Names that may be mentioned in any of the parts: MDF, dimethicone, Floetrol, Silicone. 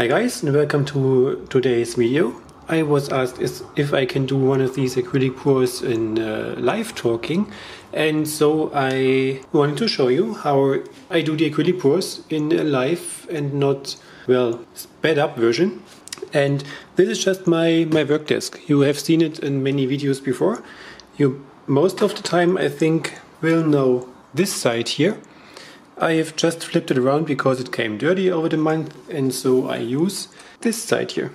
Hi guys, and welcome to today's video. I was asked if I can do one of these acrylic pours in live talking, and so I wanted to show you how I do the acrylic pours in a live and not, well, sped up version. And this is just my work desk. You have seen it in many videos before. You most of the time, I think, will know this side here. I have just flipped it around because it came dirty over the month, and so I use this side here.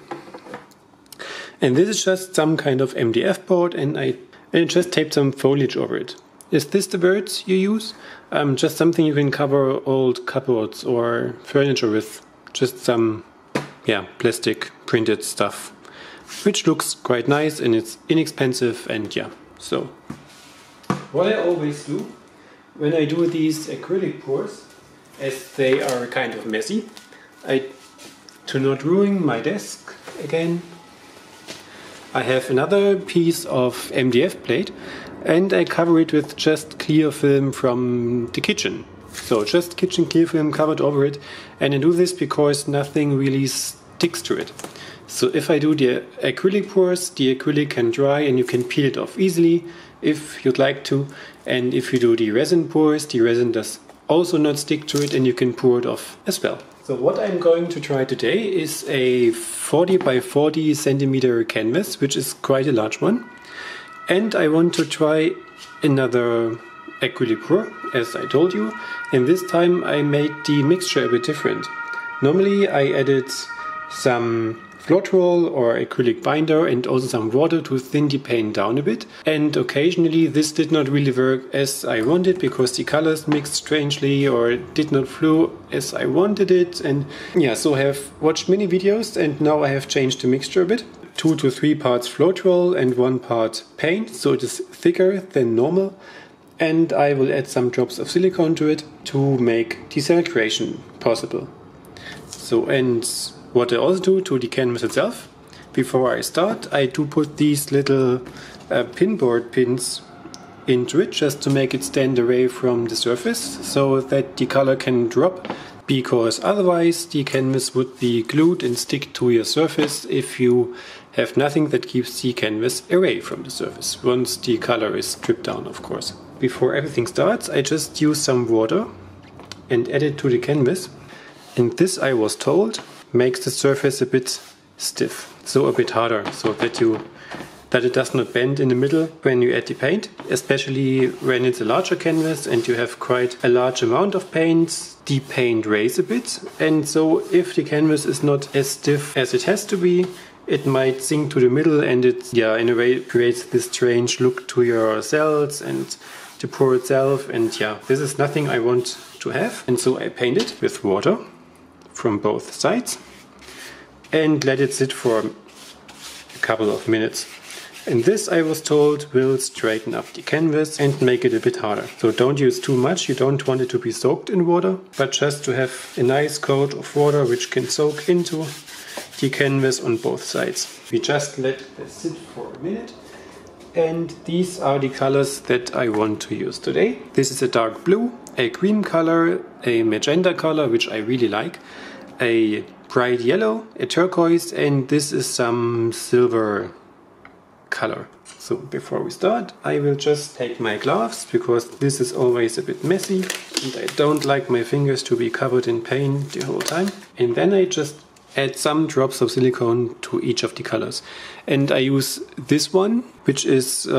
And this is just some kind of MDF board, and I just taped some foliage over it. Is this the words you use? Just something you can cover old cupboards or furniture with. Just some, yeah, plastic printed stuff, which looks quite nice and it's inexpensive. And yeah, so what I always do when I do these acrylic pours, as they are kind of messy, to not ruin my desk again, I have another piece of MDF plate and I cover it with just clear film from the kitchen. So just kitchen clear film covered over it, and I do this because nothing really sticks to it. So if I do the acrylic pours, the acrylic can dry and you can peel it off easily if you'd like to. And if you do the resin pours, the resin does also not stick to it and you can pour it off as well. So what I'm going to try today is a 40 by 40 centimeter canvas, which is quite a large one. And I want to try another acrylic pour, as I told you. And this time I made the mixture a bit different. Normally I added some Floetrol or acrylic binder and also some water to thin the paint down a bit. And occasionally this did not really work as I wanted because the colors mixed strangely or did not flow as I wanted it. And yeah, so I have watched many videos and now I have changed the mixture a bit. 2 to 3 parts Floetrol and 1 part paint, so it is thicker than normal. And I will add some drops of silicone to it to make the cell creation possible. So, and what I also do to the canvas itself, before I start, I do put these little pinboard pins into it just to make it stand away from the surface so that the color can drop, because otherwise the canvas would be glued and stick to your surface if you have nothing that keeps the canvas away from the surface, once the color is stripped down, of course. Before everything starts, I just use some water and add it to the canvas, and this, I was told, makes the surface a bit stiff, so a bit harder, so that it does not bend in the middle when you add the paint, especially when it's a larger canvas and you have quite a large amount of paint. The paint rays a bit, and so if the canvas is not as stiff as it has to be, it might sink to the middle, and it, yeah, in a way creates this strange look to your cells and the pour itself. And yeah, this is nothing I want to have, and so I paint it with water from both sides and let it sit for a couple of minutes. And this, I was told, will straighten up the canvas and make it a bit harder. So don't use too much, you don't want it to be soaked in water, but just to have a nice coat of water which can soak into the canvas on both sides. We just let this sit for a minute, and these are the colors that I want to use today. This is a dark blue, a cream color, a magenta color, which I really like, a bright yellow, a turquoise, and this is some silver color. So before we start, I will just take my gloves, because this is always a bit messy and I don't like my fingers to be covered in paint the whole time. And then I just add some drops of silicone to each of the colors. And I use this one, which is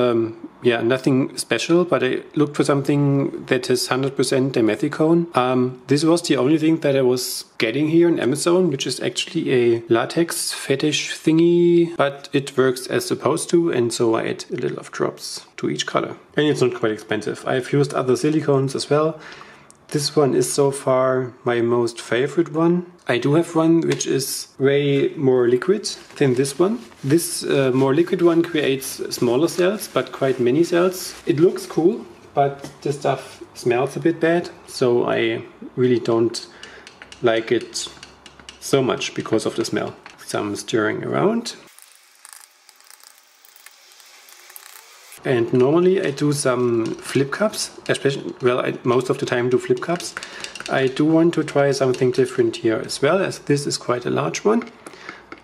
yeah, nothing special, but I looked for something that is 100% dimethicone. This was the only thing that I was getting here on Amazon, which is actually a latex fetish thingy, but it works as supposed to, and so I add a little of drops to each color. And it's not quite expensive. I've used other silicones as well. This one is so far my most favorite one. I do have one which is way more liquid than this one. This more liquid one creates smaller cells, but quite many cells. It looks cool, but the stuff smells a bit bad, so I really don't like it so much because of the smell. Some stirring around. And normally I do some flip cups, especially, well, I most of the time do flip cups, I do want to try something different here as well, as this is quite a large one.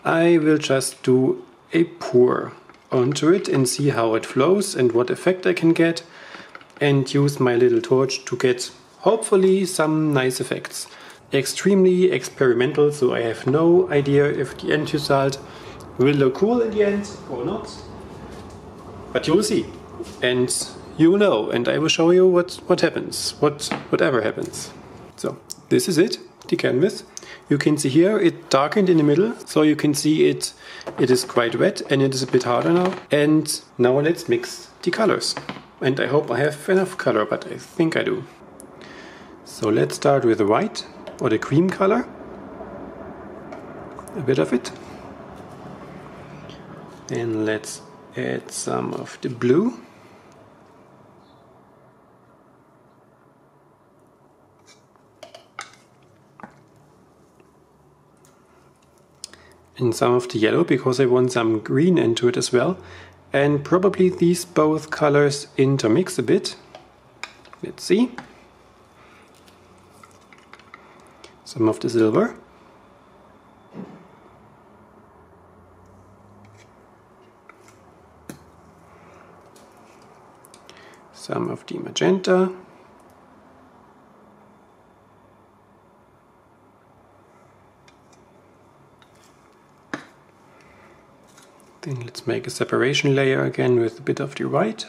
I will just do a pour onto it and see how it flows and what effect I can get, and use my little torch to get hopefully some nice effects. Extremely experimental, so I have no idea if the end result will look cool in the end or not, but you will see and you will know, and I will show you whatever happens. So this is it, the canvas. You can see here it darkened in the middle, so you can see it is quite wet and it is a bit harder now. And now let's mix the colors, and I hope I have enough color, but I think I do. So let's start with the white, or the cream color, a bit of it. Then let's add some of the blue. And some of the yellow, because I want some green into it as well. And probably these both colors intermix a bit. Let's see. Some of the silver. Some of the magenta. Then let's make a separation layer again with a bit of the white.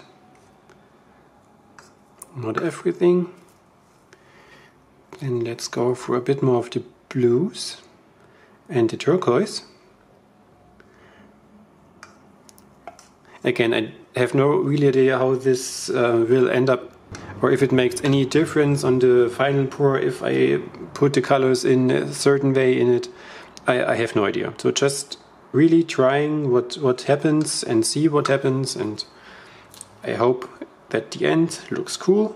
Not everything. Then let's go for a bit more of the blues and the turquoise. Again, I have no real idea how this will end up, or if it makes any difference on the final pour if I put the colors in a certain way in it. I have no idea. So just really trying what happens and see what happens, and I hope that the end looks cool.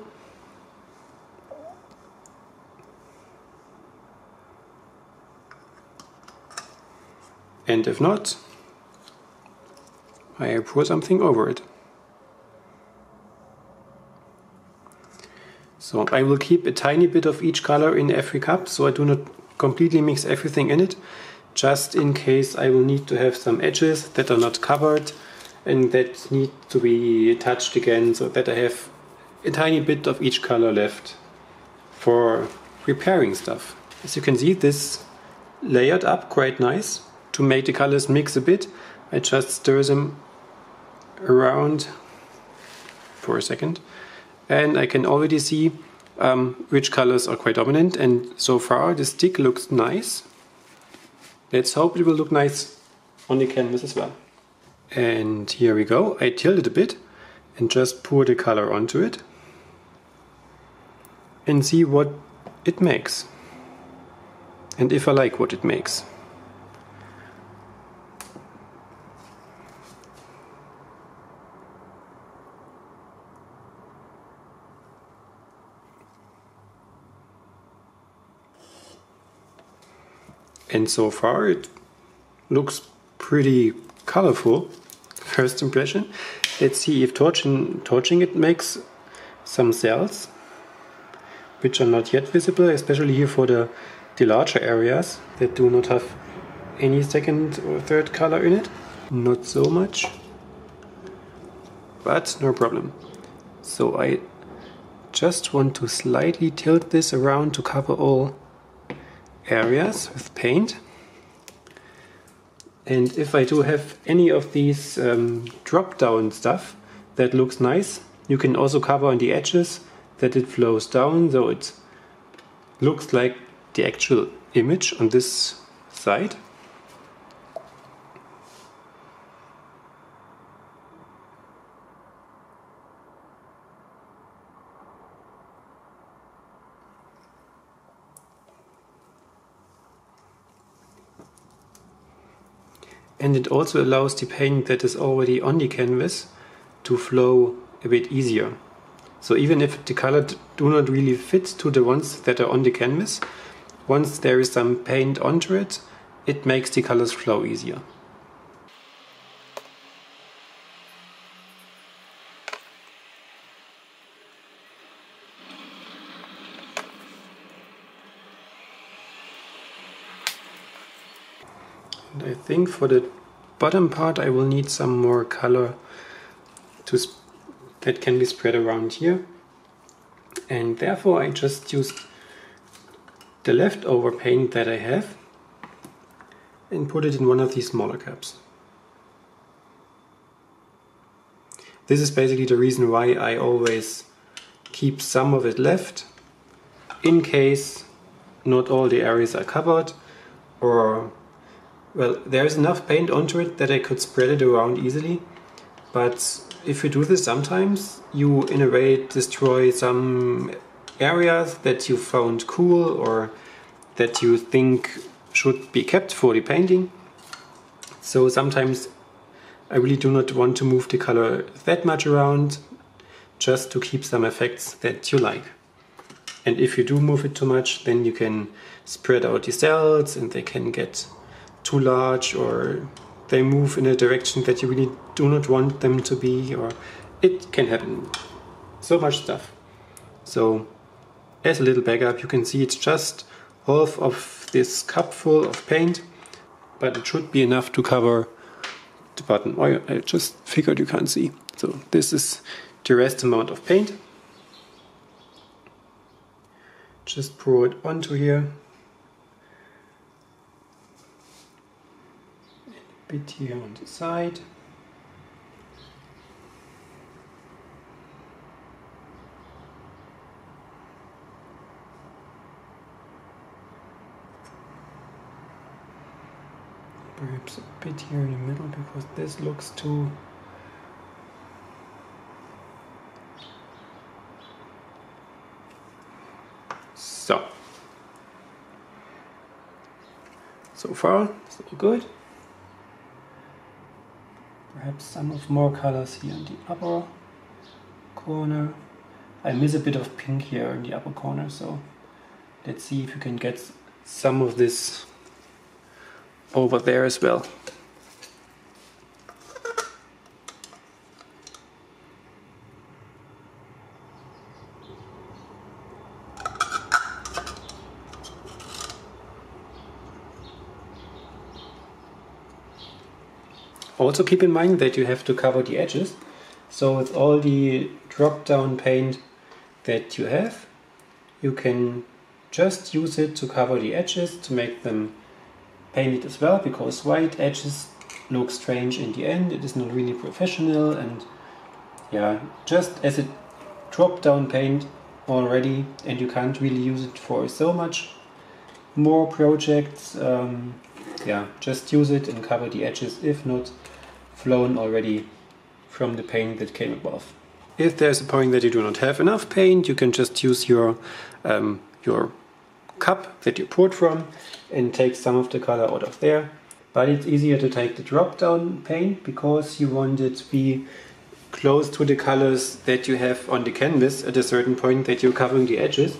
And if not, I pour something over it. So I will keep a tiny bit of each color in every cup, so I do not completely mix everything in it. Just in case I will need to have some edges that are not covered and that need to be touched again, so that I have a tiny bit of each color left for repairing stuff. As you can see, this layered up quite nice. To make the colors mix a bit, I just stir them around for a second, and I can already see which colors are quite dominant, and so far the stick looks nice. Let's hope it will look nice on the canvas as well. And here we go. I tilt it a bit and just pour the color onto it and see what it makes, and if I like what it makes. And so far it looks pretty colorful, first impression. Let's see if torching it makes some cells, which are not yet visible, especially here for the larger areas that do not have any second or third color in it. Not so much, but no problem. So I just want to slightly tilt this around to cover all areas with paint, and if I do have any of these drop down stuff that looks nice, you can also cover on the edges that it flows down, so it looks like the actual image on this side. And it also allows the paint that is already on the canvas to flow a bit easier. So even if the colors do not really fit to the ones that are on the canvas, once there is some paint onto it, it makes the colors flow easier. And I think for the bottom part I will need some more color that can be spread around here. And therefore I just used the leftover paint that I have and put it in one of these smaller cups. This is basically the reason why I always keep some of it left, in case not all the areas are covered, or, well, there is enough paint onto it that I could spread it around easily, but if you do this sometimes, you in a way destroy some areas that you found cool or that you think should be kept for the painting. So sometimes I really do not want to move the color that much around, just to keep some effects that you like. And if you do move it too much, then you can spread out the cells and they can get too large, or they move in a direction that you really do not want them to be, or it can happen. So much stuff. So as a little backup, you can see it's just half of this cup full of paint, but it should be enough to cover the button. Oh, I just figured you can't see. So this is the rest amount of paint. Just pour it onto here. A bit here on the side. Perhaps a bit here in the middle, because this looks too... So far, so good. Perhaps some of more colors here in the upper corner. I miss a bit of pink here in the upper corner, so let's see if you can get some of this over there as well. Also keep in mind that you have to cover the edges, so with all the drop-down paint that you have, you can just use it to cover the edges, to make them painted as well, because white edges look strange in the end, it is not really professional, and yeah, just as a drop-down paint already, and you can't really use it for so much more projects. Yeah, just use it and cover the edges, if not flown already from the paint that came above. If there's a point that you do not have enough paint, you can just use your cup that you poured from and take some of the color out of there. But it's easier to take the drop-down paint, because you want it to be close to the colors that you have on the canvas at a certain point that you're covering the edges.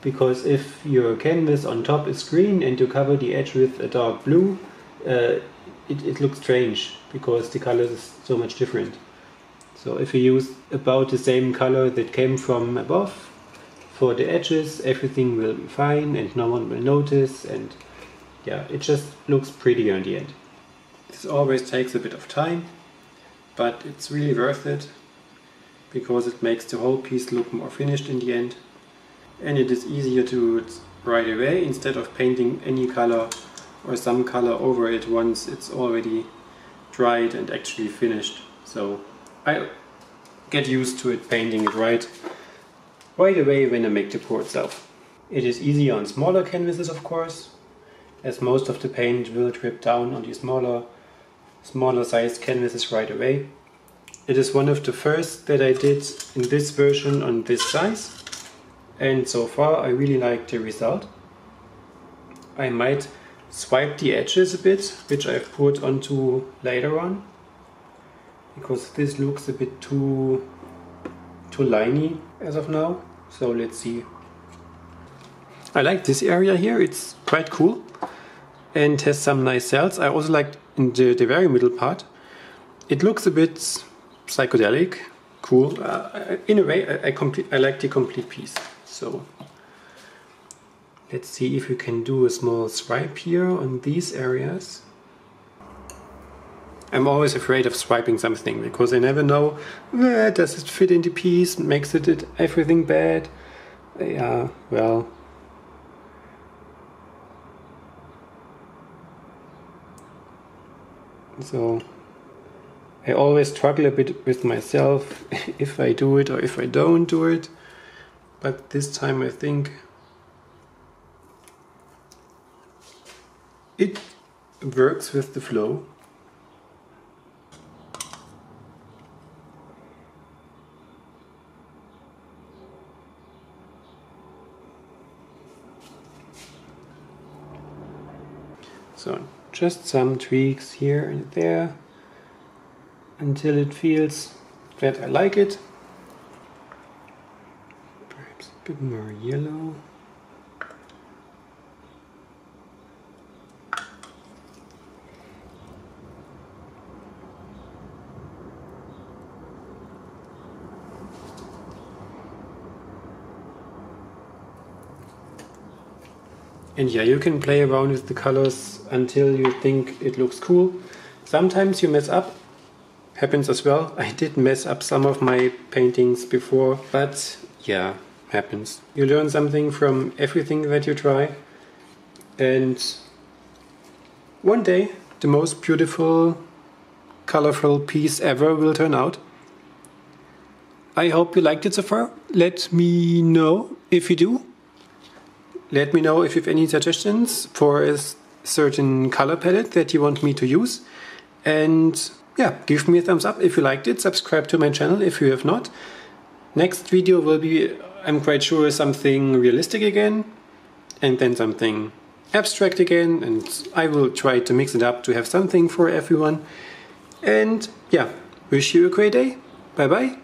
Because if your canvas on top is green and you cover the edge with a dark blue, it looks strange, because the color is so much different. So if you use about the same color that came from above for the edges, everything will be fine and no one will notice, and yeah, it just looks prettier in the end. This always takes a bit of time, but it's really worth it, because it makes the whole piece look more finished in the end. And it is easier to do it right away, instead of painting any color or some color over it once it's already dried and actually finished. So I get used to it, painting it right away when I make the pour itself. It is easier on smaller canvases, of course, as most of the paint will drip down on the smaller sized canvases right away. It is one of the first that I did in this version on this size. And so far I really like the result. I might swipe the edges a bit, which I've poured onto later on, because this looks a bit too liney as of now. So let's see. I like this area here, it's quite cool and has some nice cells. I also like in the very middle part. It looks a bit psychedelic, cool. In a way I like the complete piece. So let's see if we can do a small swipe here on these areas. I'm always afraid of swiping something because I never know, does it fit in the piece, makes it everything bad? Yeah, well. So I always struggle a bit with myself if I do it or if I don't do it, but this time I think it works with the flow. So just some tweaks here and there until it feels that I like it. Perhaps a bit more yellow. And yeah, you can play around with the colors until you think it looks cool. Sometimes you mess up, happens as well. I did mess up some of my paintings before, but yeah, happens. You learn something from everything that you try. And one day, the most beautiful, colorful piece ever will turn out. I hope you liked it so far. Let me know if you do. Let me know if you have any suggestions for a certain color palette that you want me to use. And yeah, give me a thumbs up if you liked it, subscribe to my channel if you have not. Next video will be, I'm quite sure, something realistic again, and then something abstract again, and I will try to mix it up to have something for everyone. And yeah, wish you a great day. Bye bye.